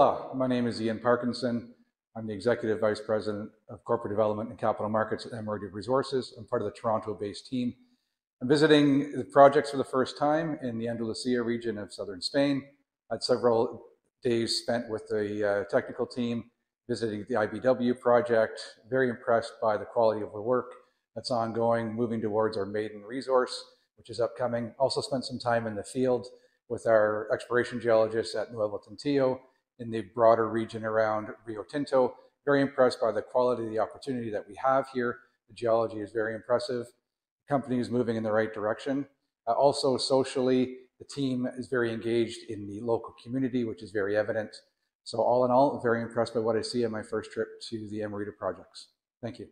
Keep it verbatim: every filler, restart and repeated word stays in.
Hola, my name is Ian Parkinson. I'm the Executive Vice President of Corporate Development and Capital Markets at Emerita Resources. I'm part of the Toronto-based team. I'm visiting the projects for the first time in the Andalusia region of southern Spain. I had several days spent with the uh, technical team visiting the I B W project. Very impressed by the quality of the work that's ongoing, moving towards our maiden resource, which is upcoming. Also spent some time in the field with our exploration geologists at Nuevo Tentillo in the broader region around Rio Tinto. Very impressed by the quality of the opportunity that we have here. The geology is very impressive. The company is moving in the right direction. Uh, also socially, the team is very engaged in the local community, which is very evident. So all in all, very impressed by what I see on my first trip to the Emerita projects. Thank you.